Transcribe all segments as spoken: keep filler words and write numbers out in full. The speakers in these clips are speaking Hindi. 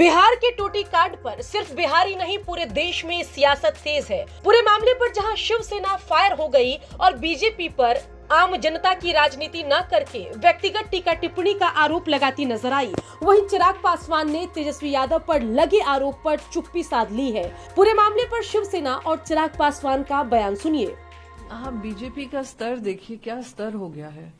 बिहार के टोटी कांड पर सिर्फ बिहार ही नहीं पूरे देश में सियासत तेज है। पूरे मामले पर जहां शिवसेना फायर हो गई और बीजेपी पर आम जनता की राजनीति न करके व्यक्तिगत टीका टिप्पणी का आरोप लगाती नजर आई, वहीं चिराग पासवान ने तेजस्वी यादव पर लगे आरोप पर चुप्पी साध ली है। पूरे मामले पर शिवसेना और चिराग पासवान का बयान सुनिए। हाँ, बीजेपी का स्तर देखिए क्या स्तर हो गया है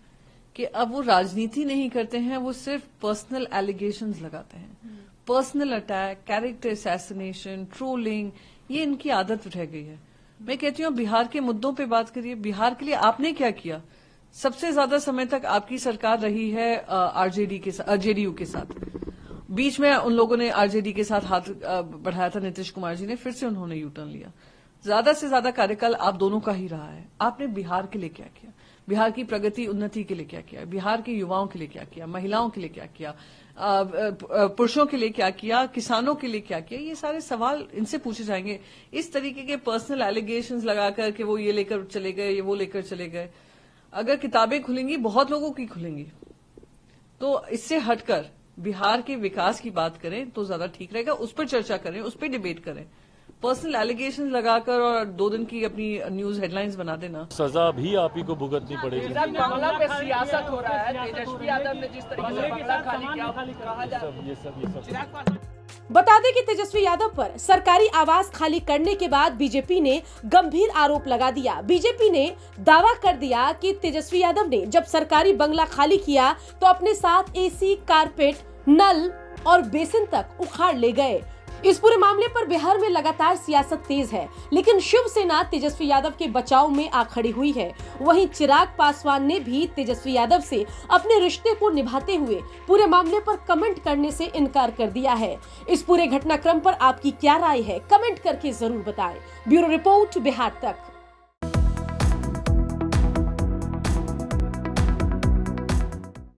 कि अब वो राजनीति नहीं करते हैं, वो सिर्फ पर्सनल एलिगेशंस लगाते हैं। Personal attack, character assassination, trolling, ये इनकी आदत रह गई है। मैं कहती हूँ बिहार के मुद्दों पे बात करिए, बिहार के लिए आपने क्या किया। सबसे ज्यादा समय तक आपकी सरकार रही है आरजेडी के साथ, आरजेडीयू के साथ। बीच में उन लोगों ने आरजेडी के साथ हाथ बढ़ाया था, नीतीश कुमार जी ने, फिर से उन्होंने यू टर्न लिया। ज्यादा से ज्यादा कार्यकाल आप दोनों का ही रहा है। आपने बिहार के लिए क्या किया, बिहार की प्रगति उन्नति के लिए क्या किया, बिहार के युवाओं के लिए क्या किया, महिलाओं के लिए क्या किया, पुरुषों के लिए क्या किया, किसानों के लिए क्या किया, ये सारे सवाल इनसे पूछे जाएंगे। इस तरीके के पर्सनल एलिगेशंस लगाकर कि वो ये लेकर चले गए, ये वो लेकर चले गए, अगर किताबें खुलेंगी बहुत लोगों की खुलेंगी। तो इससे हटकर बिहार के विकास की बात करें तो ज्यादा ठीक रहेगा। उस पर चर्चा करें, उस पर डिबेट करें। पर्सनल एलिगेशंस लगाकर और दो दिन की अपनी न्यूज हेडलाइंस बना देना, सजा भी आप ही को भुगतनी पड़ेगी। बांग्ला पे सियासत हो रहा है। तेजस्वी यादव ने जिस तरीके से बांग्ला खाली किया, कहा जा रहा है ये सब ये सब बता दें कि तेजस्वी यादव पर सरकारी आवास खाली करने के बाद बीजेपी ने गंभीर आरोप लगा दिया। बीजेपी ने दावा कर दिया कि तेजस्वी यादव ने जब सरकारी बंगला खाली किया तो अपने साथ एसी, कारपेट, नल और बेसिन तक उखाड़ ले गए। इस पूरे मामले पर बिहार में लगातार सियासत तेज है, लेकिन शिवसेना तेजस्वी यादव के बचाव में आ खड़ी हुई है। वहीं चिराग पासवान ने भी तेजस्वी यादव से अपने रिश्ते को निभाते हुए पूरे मामले पर कमेंट करने से इनकार कर दिया है। इस पूरे घटनाक्रम पर आपकी क्या राय है, कमेंट करके जरूर बताएं। ब्यूरो रिपोर्ट, बिहार तक।